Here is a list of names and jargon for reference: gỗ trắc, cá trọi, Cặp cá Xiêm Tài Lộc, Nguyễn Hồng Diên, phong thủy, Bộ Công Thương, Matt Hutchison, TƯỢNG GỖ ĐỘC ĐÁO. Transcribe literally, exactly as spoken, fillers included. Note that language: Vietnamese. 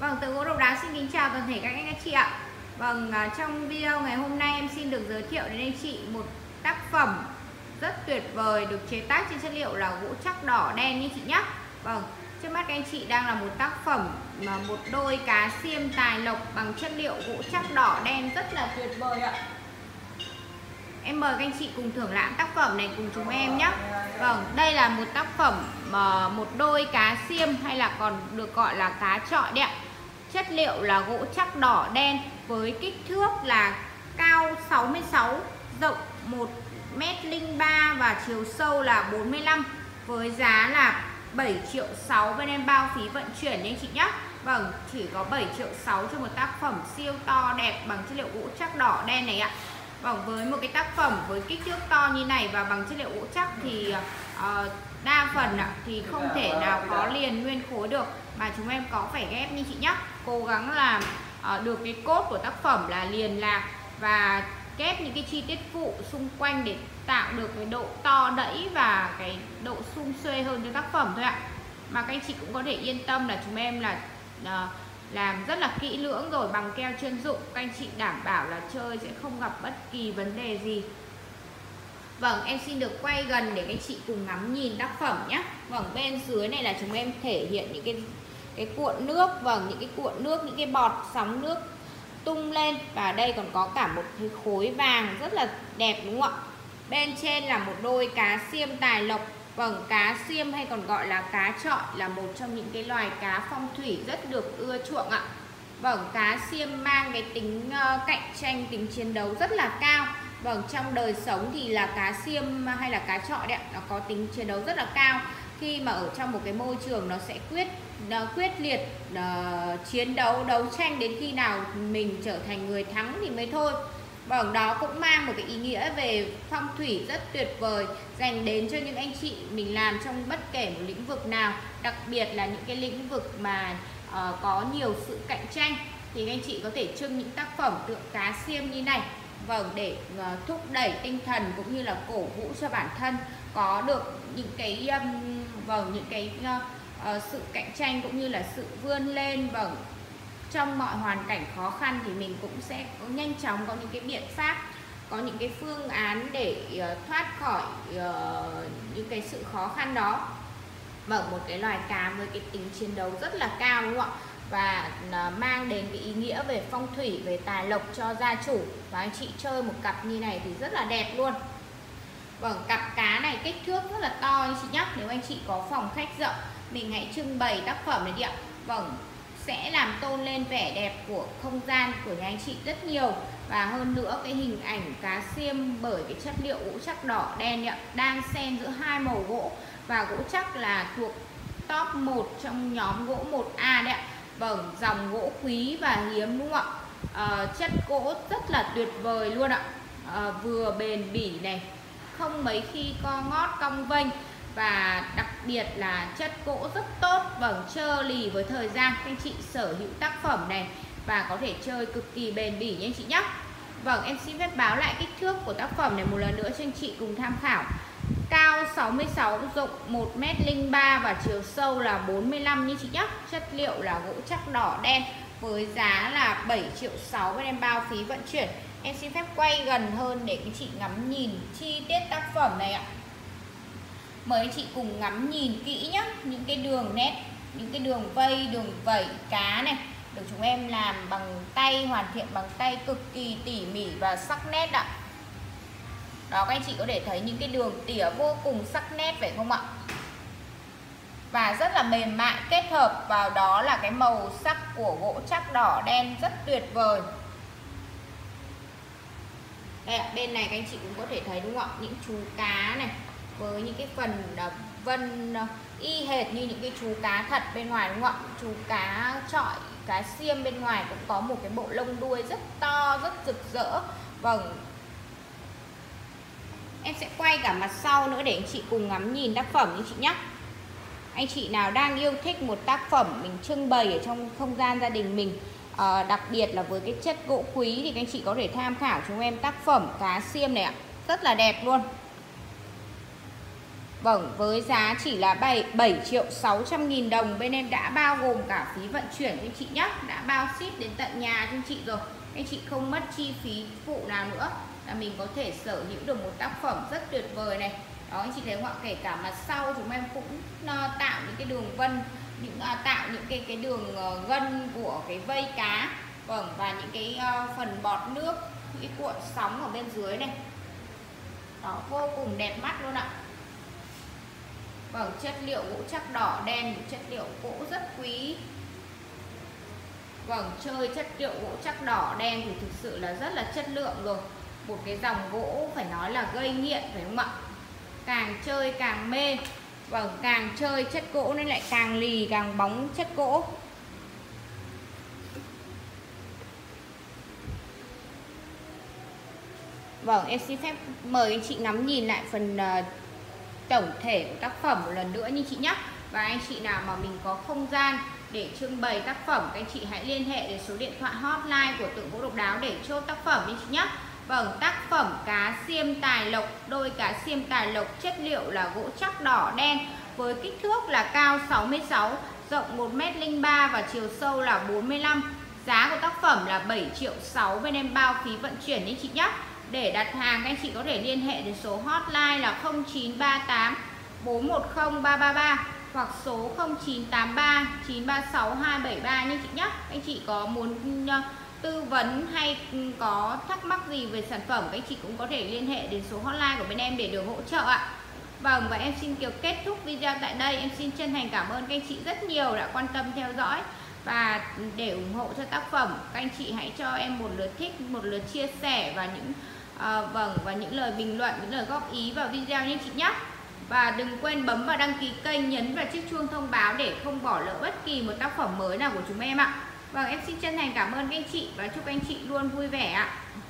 Vâng, Từ Gỗ Độc Đáo xin kính chào toàn thể các anh các chị ạ. Vâng, trong video ngày hôm nay em xin được giới thiệu đến anh chị một tác phẩm rất tuyệt vời được chế tác trên chất liệu là gỗ trắc đỏ đen như chị nhé. Vâng, trước mắt các anh chị đang là một tác phẩm mà một đôi cá xiêm tài lộc bằng chất liệu gỗ trắc đỏ đen rất là tuyệt vời ạ. Em mời các anh chị cùng thưởng lãm tác phẩm này cùng chúng em nhé. Vâng, đây là một tác phẩm mà một đôi cá xiêm hay là còn được gọi là cá trọi đấy ạ. Chất liệu là gỗ trắc đỏ đen với kích thước là cao sáu mươi sáu, rộng một mét không ba và chiều sâu là bốn mươi lăm với giá là bảy triệu sáu bên em bao phí vận chuyển nha anh chị nhé. Vâng, chỉ có bảy triệu sáu cho một tác phẩm siêu to đẹp bằng chất liệu gỗ trắc đỏ đen này ạ. Vâng, với một cái tác phẩm với kích thước to như này và bằng chất liệu gỗ trắc thì uh, đa phần ạ, thì không thể nào có liền nguyên khối được mà chúng em có phải ghép như chị nhé. Cố gắng làm uh, được cái cốt của tác phẩm là liền lạc và ghép những cái chi tiết phụ xung quanh để tạo được cái độ to đẫy và cái độ sum xuê hơn cho tác phẩm thôi ạ. Mà các anh chị cũng có thể yên tâm là chúng em là uh, làm rất là kỹ lưỡng rồi, bằng keo chuyên dụng, các anh chị đảm bảo là chơi sẽ không gặp bất kỳ vấn đề gì. Vâng, em xin được quay gần để các anh chị cùng ngắm nhìn tác phẩm nhé. Vâng, bên dưới này là chúng em thể hiện những cái cái cuộn nước, vâng, những cái cuộn nước, những cái bọt sóng nước tung lên và đây còn có cả một cái khối vàng rất là đẹp đúng không ạ? Bên trên là một đôi cá xiêm tài lộc. Vâng, cá xiêm hay còn gọi là cá trọi là một trong những cái loài cá phong thủy rất được ưa chuộng ạ. Vâng, cá xiêm mang cái tính cạnh tranh, tính chiến đấu rất là cao. Vâng, trong đời sống thì là cá xiêm hay là cá trọi đấy, nó có tính chiến đấu rất là cao. Khi mà ở trong một cái môi trường nó sẽ quyết nó quyết liệt uh, chiến đấu, đấu tranh đến khi nào mình trở thành người thắng thì mới thôi. Vâng, đó cũng mang một cái ý nghĩa về phong thủy rất tuyệt vời dành đến cho những anh chị mình làm trong bất kể một lĩnh vực nào, đặc biệt là những cái lĩnh vực mà uh, có nhiều sự cạnh tranh thì anh chị có thể trưng những tác phẩm tượng cá xiêm như này. Vâng, để uh, thúc đẩy tinh thần cũng như là cổ vũ cho bản thân có được những cái um, vâng những cái uh, uh, sự cạnh tranh cũng như là sự vươn lên. Vâng, trong mọi hoàn cảnh khó khăn thì mình cũng sẽ nhanh chóng có những cái biện pháp, có những cái phương án để uh, thoát khỏi uh, những cái sự khó khăn đó. Vâng, một cái loài cá với cái tính chiến đấu rất là cao đúng không ạ? Và uh, mang đến cái ý nghĩa về phong thủy, về tài lộc cho gia chủ. Và anh chị chơi một cặp như này thì rất là đẹp luôn. Vâng, cặp cá này kích thước rất là to anh chị nhé. Nếu anh chị có phòng khách rộng, mình hãy trưng bày tác phẩm này đi ạ. Vâng, sẽ làm tôn lên vẻ đẹp của không gian của nhà anh chị rất nhiều. Và hơn nữa cái hình ảnh cá xiêm bởi cái chất liệu gỗ trắc đỏ đen ạ, đang xen giữa hai màu gỗ. Và gỗ trắc là thuộc top một trong nhóm gỗ một A đấy ạ. Vâng, dòng gỗ quý và hiếm đúng không ạ? À, chất gỗ rất là tuyệt vời luôn ạ. À, vừa bền bỉ này, không mấy khi co ngót cong vênh và đặc biệt là chất gỗ rất tốt. Vâng, chơ lì với thời gian, anh chị sở hữu tác phẩm này và có thể chơi cực kỳ bền bỉ nha anh chị nhé. Vâng, em xin phép báo lại kích thước của tác phẩm này một lần nữa cho anh chị cùng tham khảo. Cao sáu mươi sáu, rộng một mét không ba và chiều sâu là bốn mươi lăm như chị nhé. Chất liệu là gỗ trắc đỏ đen với giá là bảy triệu sáu bên em bao phí vận chuyển. Em xin phép quay gần hơn để các chị ngắm nhìn chi tiết tác phẩm này ạ. Mời chị cùng ngắm nhìn kỹ nhé, những cái đường nét, những cái đường vây, đường vẩy cá này được chúng em làm bằng tay, hoàn thiện bằng tay cực kỳ tỉ mỉ và sắc nét ạ. Đó, các anh chị có thể thấy những cái đường tỉa vô cùng sắc nét phải không ạ? Và rất là mềm mại, kết hợp vào đó là cái màu sắc của gỗ trắc đỏ đen rất tuyệt vời. Đây, bên này các anh chị cũng có thể thấy đúng không ạ? Những chú cá này với những cái phần vân y hệt như những cái chú cá thật bên ngoài đúng không ạ? Chú cá trọi, cá xiêm bên ngoài cũng có một cái bộ lông đuôi rất to, rất rực rỡ. Vâng, em sẽ quay cả mặt sau nữa để anh chị cùng ngắm nhìn tác phẩm như chị nhé. Anh chị nào đang yêu thích một tác phẩm mình trưng bày ở trong không gian gia đình mình, à, đặc biệt là với cái chất gỗ quý thì các anh chị có thể tham khảo chúng em tác phẩm cá xiêm này ạ, rất là đẹp luôn. Vâng, với giá chỉ là bảy triệu sáu trăm nghìn đồng, bên em đã bao gồm cả phí vận chuyển cho anh chị nhé, đã bao ship đến tận nhà cho anh chị rồi. Anh chị không mất chi phí phụ nào nữa, là mình có thể sở hữu được một tác phẩm rất tuyệt vời này. Đó, anh chị thấy không ạ? Kể cả mặt sau chúng em cũng tạo những cái đường vân, những tạo những cái cái đường gân của cái vây cá. Vâng, và những cái phần bọt nước, những cuộn sóng ở bên dưới này. Đó, vô cùng đẹp mắt luôn ạ. Vâng, chất liệu gỗ trắc đỏ đen, chất liệu gỗ rất quý. Vâng, chơi chất liệu gỗ trắc đỏ đen thì thực sự là rất là chất lượng rồi. Một cái dòng gỗ phải nói là gây nghiện, phải không ạ? Càng chơi càng mê. Vâng, càng chơi chất gỗ nên lại càng lì, càng bóng chất gỗ. Vâng, em xin phép mời anh chị ngắm nhìn lại phần uh, tổng thể của tác phẩm một lần nữa như chị nhé. Và anh chị nào mà mình có không gian để trưng bày tác phẩm, các anh chị hãy liên hệ đến số điện thoại hotline của Tượng Gỗ Độc Đáo để chốt tác phẩm như chị nhé. Vâng, tác phẩm cá xiêm tài lộc, đôi cá xiêm tài lộc, chất liệu là gỗ trắc đỏ đen, với kích thước là cao sáu mươi sáu, rộng một mét không ba và chiều sâu là bốn mươi lăm. Giá của tác phẩm là bảy triệu sáu, bên em bao phí vận chuyển như chị nhé. Để đặt hàng các anh chị có thể liên hệ đến số hotline là không chín ba tám bốn một không ba ba ba hoặc số không chín tám ba chín ba sáu hai bảy ba nhé chị nhé. Anh chị có muốn tư vấn hay có thắc mắc gì về sản phẩm, các anh chị cũng có thể liên hệ đến số hotline của bên em để được hỗ trợ ạ. Vâng, và em xin kiểu kết thúc video tại đây. Em xin chân thành cảm ơn các anh chị rất nhiều đã quan tâm theo dõi. Và để ủng hộ cho tác phẩm, các anh chị hãy cho em một lượt thích, một lượt chia sẻ và những uh, vâng và những lời bình luận, những lời góp ý vào video nhé chị nhé. Và đừng quên bấm vào đăng ký kênh, nhấn vào chiếc chuông thông báo để không bỏ lỡ bất kỳ một tác phẩm mới nào của chúng em ạ. Vâng, em xin chân thành cảm ơn các anh chị và chúc anh chị luôn vui vẻ ạ.